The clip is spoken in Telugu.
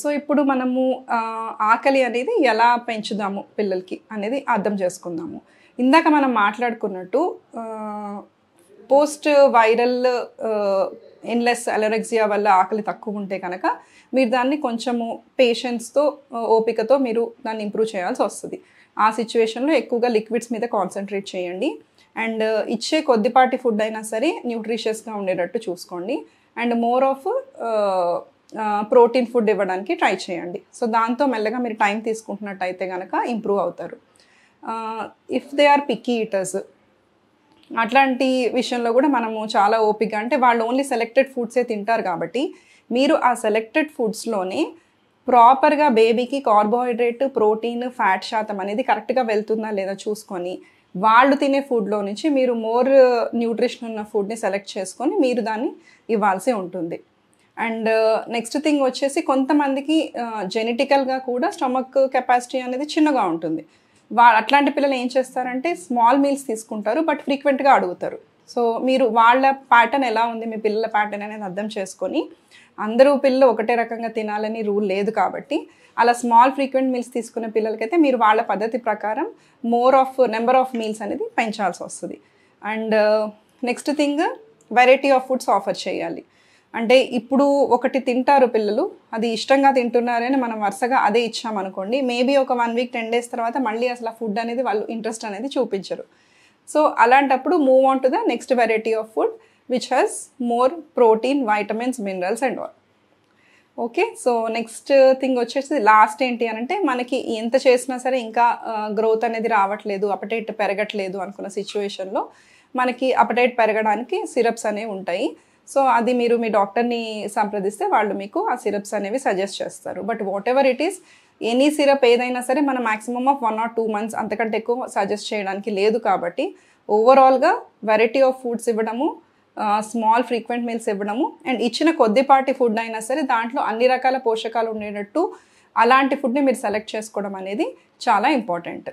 So, ఇప్పుడు మనము ఆకలి అనేది ఎలా పెంచుదాము పిల్లలకి అనేది అర్థం చేసుకుందాము. ఇందాక మనం మాట్లాడుకున్నట్టు పోస్ట్ వైరల్ ఇన్లెస్ అలెరెక్సియా వల్ల ఆకలి తక్కువ ఉంటే కనుక మీరు దాన్ని కొంచెము పేషెన్స్తో ఓపికతో మీరు దాన్ని ఇంప్రూవ్ చేయాల్సి వస్తుంది. ఆ సిచ్యువేషన్లో ఎక్కువగా లిక్విడ్స్ మీద కాన్సన్ట్రేట్ చేయండి అండ్ ఇచ్చే కొద్దిపాటి ఫుడ్ అయినా సరే న్యూట్రిషియస్గా ఉండేటట్టు చూసుకోండి and more of protein food ఇవ్వడానికి ట్రై చేయండి. సో దాంతో మెల్లగా మీరు టైం తీసుకుంటున్నట్టయితే కనుక ఇంప్రూవ్ అవుతారు. If they are picky eaters అట్లాంటి విషయంలో కూడా మనము చాలా ఓపిక అంటే వాళ్ళు ఓన్లీ సెలెక్టెడ్ ఫుడ్సే తింటారు కాబట్టి మీరు ఆ సెలెక్టెడ్ ఫుడ్స్లోనే ప్రాపర్గా బేబీకి కార్బోహైడ్రేట్ ప్రోటీన్ ఫ్యాట్ శాతం అనేది కరెక్ట్గా వెళ్తుందా లేదా చూసుకొని వాళ్ళు తినే ఫుడ్లో నుంచి మీరు మోర్ న్యూట్రిషన్ ఉన్న ఫుడ్ని సెలెక్ట్ చేసుకొని మీరు దాన్ని ఇవ్వాల్సి ఉంటుంది. అండ్ నెక్స్ట్ థింగ్ వచ్చేసి కొంతమందికి జెనెటికల్గా కూడా స్టమక్ కెపాసిటీ అనేది చిన్నగా ఉంటుంది. అట్లాంటి పిల్లలు ఏం చేస్తారంటే స్మాల్ మీల్స్ తీసుకుంటారు బట్ ఫ్రీక్వెంట్గా అడుగుతారు. సో మీరు వాళ్ళ ప్యాటర్న్ ఎలా ఉంది మీ పిల్లల ప్యాటర్న్ అనేది అర్థం చేసుకొని అందరూ పిల్లలు ఒకటే రకంగా తినాలని రూల్ లేదు కాబట్టి అలా స్మాల్ ఫ్రీక్వెంట్ మీల్స్ తీసుకునే పిల్లలకైతే మీరు వాళ్ళ పద్ధతి ప్రకారం more of number of meals అనేది పెంచాల్సి వస్తుంది. And next thing variety of foods offer చేయాలి. అంటే ఇప్పుడు ఒకటి తింటారు పిల్లలు అది ఇష్టంగా తింటున్నారని మనం వరుసగా అదే ఇచ్చామనుకోండి మేబీ ఒక 1 వీక్ 10 డేస్ తర్వాత మళ్ళీ అసలు ఫుడ్ అనేది వాళ్ళు ఇంట్రెస్ట్ అనేది చూపించరు. సో అలాంటప్పుడు move on to the next variety of food which has more protein vitamins minerals and all. Okay so next thing వచ్చేసి లాస్ట్ ఏంటి అని అంటే మనకి ఎంత చేసినా సరే ఇంకా గ్రోత్ అనేది రావట్లేదు అపటైట్ పెరగట్లేదు అనుకున్న సిచ్యువేషన్లో మనకి అపటైట్ పెరగడానికి సిరప్స్ అనేవి ఉంటాయి. సో అది మీరు మీ డాక్టర్ని సంప్రదిస్తే వాళ్ళు మీకు ఆ సిరప్స్ అనేవి సజెస్ట్ చేస్తారు. But whatever it is any syrup ఏదైనా సరే మనం మ్యాక్సిమమ్ ఆఫ్ 1 or 2 months అంతకంటే ఎక్కువ సజెస్ట్ చేయడానికి లేదు కాబట్టి ఓవరాల్గా వెరైటీ ఆఫ్ ఫుడ్స్ ఇవ్వడము స్మాల్ ఫ్రీక్వెంట్ మీల్స్ ఇవ్వడము అండ్ ఇచ్చిన కొద్దిపాటి ఫుడ్ అయినా సరే దాంట్లో అన్ని రకాల పోషకాలు ఉండేటట్టు అలాంటి ఫుడ్ని మీరు సెలెక్ట్ చేసుకోవడం అనేది చాలా ఇంపార్టెంట్.